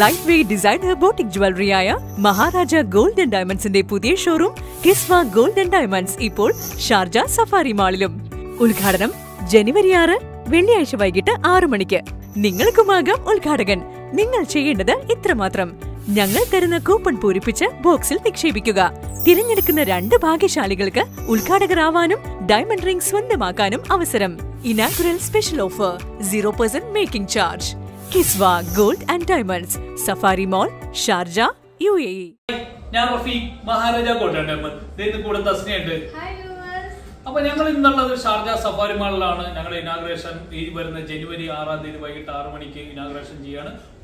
Lightweight designer boutique jewelry aya Maharaja Golden Diamonds inde pudhiya showroom Kiswa Golden Diamonds ഇപ്പോൾ Sharjah safari മാളിലും. ഉദ്ഘാടനം ജനുവരി 6 വെള്ളിയാഴ്ച വൈകിട്ട് 6 മണിക്ക്. നിങ്ങൾക്കുമാകാം ഉദ്ഘാടകൻ. നിങ്ങൾ ചെയ്യേണ്ടത് ഇത്രമാത്രം. ഞങ്ങൾ തരുന്ന കൂപ്പൺ പൂരിപ്പിച്ച് ബോക്സിൽ നിക്ഷേപിക്കുക. തിരഞ്ഞെടുക്കുന്ന 2 ഭാഗ്യശാലികൾക്ക് ഉദ്ഘാടകരാവാനും ഡയമണ്ട് റിംഗ് സ്വന്തമാക്കാനും അവസരം. Inaugural special offer 0% making charge. Kiswa Gold and Diamonds, Safari Mall, Sharjah, UAE. Hi, I'm Rafiq Maharaja Golden Diamonds. This is Koda Tasniyante. Hi viewers. Appo njangal innallathu Sharjah Safari Mall lana. Njangal inauguration ee varuna January 6 theedi vayitte 6 manikku inauguration cheyana.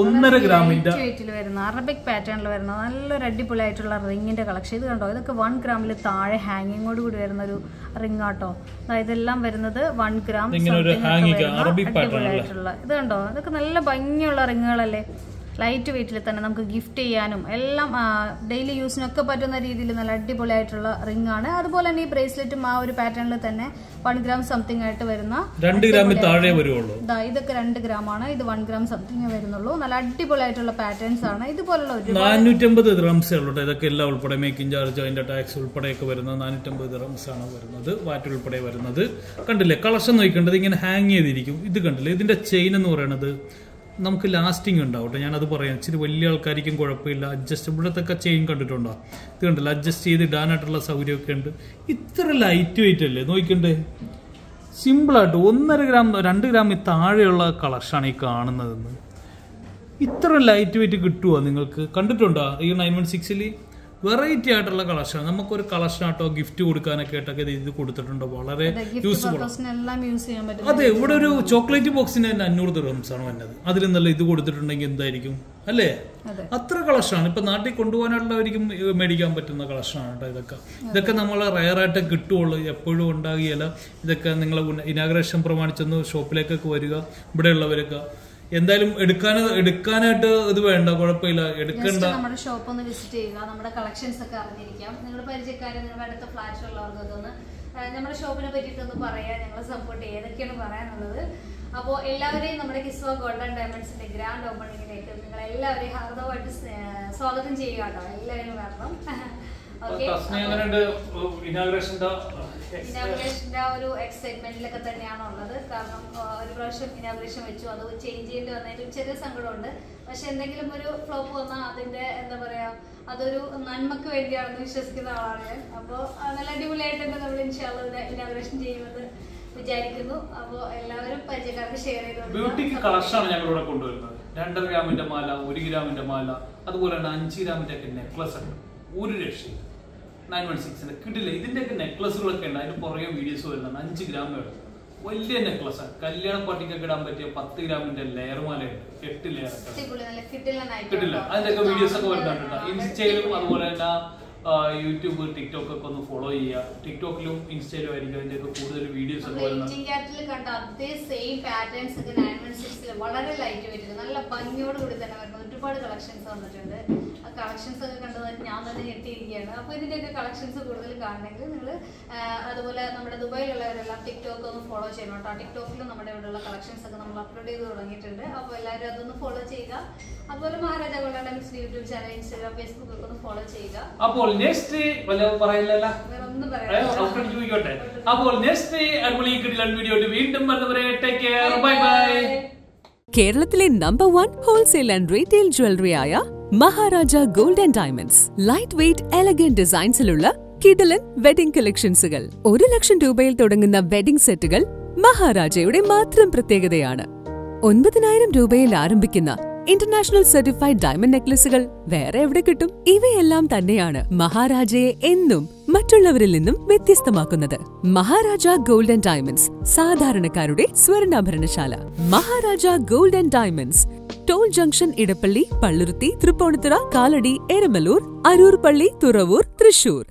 1.5 ഗ്രാമിന്റെ വരുന്ന Arabic പാറ്റേണിൽ വരുന്ന നല്ലൊരു അടിപൊളിയായിട്ടുള്ള റിങ്ങിന്റെ collection. ഇത് കണ്ടോ, ഇതൊക്കെ 1 ഗ്രാമിൽ താഴെ ഹാങ്ങിങ്ങോട് കൂടി വരുന്ന ഒരു റിംഗ് ആട്ടോ. ഇതെല്ലാം വരുന്നത് 1 ഗ്രാം ആയിട്ടുള്ള. ഇത് കണ്ടോ, ഇതൊക്കെ നല്ല ഭംഗിയുള്ള റിങ്ങുകളല്ലേ. ലൈറ്റ് വെയിറ്റിൽ തന്നെ നമുക്ക് ഗിഫ്റ്റ് ചെയ്യാനും എല്ലാം ഡെയിലി യൂസിനൊക്കെ പറ്റുന്ന രീതിയിൽ നല്ല അടിപൊളിയായിട്ടുള്ള റിംഗ് ആണ്. അതുപോലെ തന്നെ ഈ ബ്രേസ്ലെറ്റും ആ ഒരു പാറ്റേണിൽ തന്നെ 1 ഗ്രാം സംതിങ് ആയിട്ട് വരുന്ന 2 ഗ്രാമിൽ താഴെ വരുള്ളൂ. ഇതൊക്കെ 2 ഗ്രാമാണ്, ഇത് 1 ഗ്രാം സംതിങ് വരുന്നുള്ളൂ. നല്ല അടിപൊളിയായിട്ടുള്ള പാറ്റേൺസ് ആണ്. ഇതുപോലുള്ള ഒരു 450 ദിർഹംസേ ഉള്ളൂ. ഇതൊക്കെ എല്ലാം ഉൾപ്പെടെ മേക്കിംഗ് ചാർജ് അതിന്റെ ടാക്സ് ഉൾപ്പെടെയൊക്കെ വരുന്ന 450 ദിർഹംസ് ആണ് വരുന്നത്. വാറ്റ് ഉൾപ്പെടെ വരുന്നത്. കണ്ടില്ലേ കളക്ഷൻ നോക്കേണ്ടത് ഇങ്ങനെ ഹാങ് ചെയ്തിരിക്കും. ഇത് കണ്ടില്ലേ ഇതിന്റെ ചെയിൻ എന്ന് പറയുന്നത് നമുക്ക് ലാസ്റ്റിംഗ് ഉണ്ടാവും. ഞാനത് പറയാം, ഇച്ചിരി വലിയ ആൾക്കാർക്കും കുഴപ്പമില്ല. അഡ്ജസ്റ്റ് ഇവിടത്തൊക്കെ ചെയിൻ കണ്ടിട്ടുണ്ടോ? ഇത് കണ്ടല്ലോ, അഡ്ജസ്റ്റ് ചെയ്ത് ഇടാനായിട്ടുള്ള സൗകര്യമൊക്കെ ഉണ്ട്. ഇത്ര ലൈറ്റ് വെയിറ്റ് അല്ലേ, നോക്കണ്ടേ. സിമ്പിളായിട്ട് 1.5 ഗ്രാം 2 ഗ്രാമിൽ താഴെയുള്ള കളക്ഷനാണ് ഈ കാണുന്നതെന്ന്. ഇത്ര ലൈറ്റ് വെയിറ്റ് കിട്ടുമോ നിങ്ങൾക്ക്? കണ്ടിട്ടുണ്ടോ ഈ 916 വെറൈറ്റി ആയിട്ടുള്ള കളക്ഷൻ. നമുക്കൊരു കളക്ഷൻ ആട്ടോ ഗിഫ്റ്റ് കൊടുക്കാനൊക്കെ ആയിട്ടൊക്കെ ഇത് കൊടുത്തിട്ടുണ്ട്. വളരെ യൂസ്ഫുൾ. അതെ, ഇവിടെ ഒരു ചോക്ലേറ്റ് ബോക്സിന് തന്നെ 500 ദിർഹംസ് ആണ് വന്നത്. അതിൽ നിന്നല്ല ഇത് കൊടുത്തിട്ടുണ്ടെങ്കിൽ എന്തായിരിക്കും അല്ലേ? അത്ര കളക്ഷനാണ്. ഇപ്പൊ നാട്ടിൽ കൊണ്ടുപോകാനുള്ളവർക്കും മേടിക്കാൻ പറ്റുന്ന കളക്ഷനാണ് കേട്ടോ. ഇതൊക്കെ നമ്മൾ റയറായിട്ട് കിട്ടുകയുള്ളൂ, എപ്പോഴും ഉണ്ടാകുകയില്ല. ഇതൊക്കെ നിങ്ങൾ ഇനാഗ്രേഷൻ പ്രമാണിച്ചൊന്ന് ഷോപ്പിലേക്കൊക്കെ വരിക. ഇവിടെയുള്ളവരൊക്കെ എന്തായാലും എടുക്കാനായിട്ട് ഇത് വേണ്ട, കുഴപ്പമില്ല. എടുക്കണ്ട, നമ്മുടെ ഷോപ്പ് ഒന്ന് വിസിറ്റ് ചെയ്യുക. നമ്മുടെ കളക്ഷൻസ് ഒക്കെ അറിഞ്ഞിരിക്കാം. നിങ്ങളുടെ പരിചയക്കാരെ, നിങ്ങളുടെ അടുത്ത ഫ്ലാറ്റ് ഉള്ളവർക്കൊക്കെ ഒന്ന് നമ്മുടെ ഷോപ്പിനെ പറ്റിയിട്ടൊന്ന് പറയാം. ഞങ്ങളെ സപ്പോർട്ട് ഏതൊക്കെയാണ് പറയാനുള്ളത്. അപ്പോൾ എല്ലാവരെയും നമ്മുടെ കിസ്വ ഗോൾഡൻ ഡയമണ്ട്സിന്റെ ഗ്രാൻഡ് ഓപ്പണിങ്ങിലേക്ക് നിങ്ങൾ എല്ലാവരെയും ഹാർദവമായിട്ട് സ്വാഗതം ചെയ്യുക കേട്ടോ. എല്ലാവരും വരണം. ഇനാഗുറേഷന്റെ ഒരു എക്സൈറ്റ്മെന്റിലൊക്കെ തന്നെയാണ് ഉള്ളത്. കാരണം ഒരു പ്രാവശ്യം ഇനാഗുറേഷൻ വെച്ചു, അത് ചേഞ്ച് ചെയ്യേണ്ടി വന്നതിലും ചെറിയ സങ്കടമുണ്ട്. പക്ഷെ എന്തെങ്കിലും ഒരു ഫ്ലോപ്പ് വന്നാൽ അതിന്റെ എന്താ പറയാ, അതൊരു നന്മക്ക് വേണ്ടിയാണെന്ന് വിശ്വസിക്കുന്ന ആളാണ്. അപ്പോൾ നല്ല അടിപൊളിയായിട്ട് തന്നെ നമ്മൾ ഇൻഷാല്ല ഇനാഗുറേഷൻ ചെയ്യുന്നത് വിചാരിക്കുന്നു. അപ്പോൾ എല്ലാവരും പരിചയക്കാർക്ക് ഷെയർ ചെയ്തു. 2 ഗ്രാമിന്റെ മാല, 1 ഗ്രാമിന്റെ മാല, അതുപോലെ തന്നെ 5 ഗ്രാമിന്റെ ഒക്കെ നെക്ലസ് ഉണ്ട്. ഒരു രക്ഷയില്ല. 916 കിട്ടില്ല. ഇതിൻ്റെയൊക്കെ നെക്ലസുകളൊക്കെ ഉണ്ട്. അതിന് പുറകെ വീഡിയോസ് വരുന്നുണ്ട്. 5 ഗ്രാം എടുക്കും, വലിയ നെക്ലസാണ്. കല്യാണ പാർട്ടിക്കൊക്കെ ഇടാൻ പറ്റിയ 10 ഗ്രാമിന്റെ ലെയർ മാലയുണ്ട്. 8 ലെയർ കിട്ടില്ല. അതിന്റെയൊക്കെ വീഡിയോസ് ഒക്കെ വരുന്നുണ്ട്. ഇൻസ്റ്റയിലും അതുപോലെ തന്നെ യൂട്യൂബ്, ടിക്ടോക്ക് ഒക്കെ ഒന്ന് ഫോളോ ചെയ്യുക. ടിക്ടോക്കിലും ഇൻസ്റ്റയിലും ആയിരിക്കും അതിന്റെയൊക്കെ കൂടുതൽ വീഡിയോസ് ഒക്കെ വരുന്നത്. വളരെ ലൈറ്റ് വെയിറ്റ്, നല്ല ഭംഗിയോട് കൂടി തന്നെ വരുന്ന ഒരുപാട് കളക്ഷൻസ് വന്നിട്ടുണ്ട്. ആ കളക്ഷൻസ് ഒക്കെ കണ്ടത് ഞാൻ തന്നെ ഞെട്ടിയിരിക്കുകയാണ്. അപ്പോൾ ഇതിൻ്റെയൊക്കെ കളക്ഷൻസ് കൂടുതൽ കാണണമെങ്കിൽ നിങ്ങൾ അതുപോലെ നമ്മുടെ ദുബായിലുള്ളവരെല്ലാം ടിക്ടോക്ക് ഒന്ന് ഫോളോ ചെയ്യണം കേട്ടോ. ടിക്ടോക്കിലും നമ്മുടെ ഇവിടെയുള്ള കളക്ഷൻസ് ഒക്കെ നമ്മൾ അപ്ലോഡ് ചെയ്ത് തുടങ്ങിയിട്ടുണ്ട്. അപ്പോൾ എല്ലാവരും അതൊന്ന് ഫോളോ ചെയ്യുക. അതുപോലെ Maharaja golden diamonds YouTube channel, Instagram, Facebook ഒക്കെ ഒന്ന് ഫോളോ ചെയ്യുക. അപ്പോൾ നെക്സ്റ്റ് വീണ്ടും ബൈ ബൈ. കേരളത്തിലെ number 1 wholesale and retail jewellery ആയ Maharaja golden diamonds light weight elegant ഡിസൈൻസിലുള്ള കിടലൻ വെഡിംഗ് കളക്ഷൻസുകൾ. 1 ലക്ഷം രൂപയിൽ തുടങ്ങുന്ന വെഡിംഗ് സെറ്റുകൾ മഹാരാജയുടെ മാത്രം പ്രത്യേകതയാണ്. 9,000 രൂപയിൽ ആരംഭിക്കുന്ന ഇന്റർനാഷണൽ സർട്ടിഫൈഡ് ഡയമണ്ട് നെക്ലസുകൾ വേറെ എവിടെ കിട്ടും? ഇവയെല്ലാം തന്നെയാണ് മഹാരാജയെ എന്നും മറ്റുള്ളവരിൽ നിന്നും വ്യത്യസ്തമാക്കുന്നത്. മഹാരാജ ഗോൾഡൻ ഡയമണ്ട്സ്, സാധാരണക്കാരുടെ സ്വർണ്ണാഭരണശാല. Maharaja golden diamonds, toll junction Edappally, Palluruthy, Tripunithura, Kalady, Eramalloor, Aroor പള്ളി, തുറവൂർ, തൃശൂർ.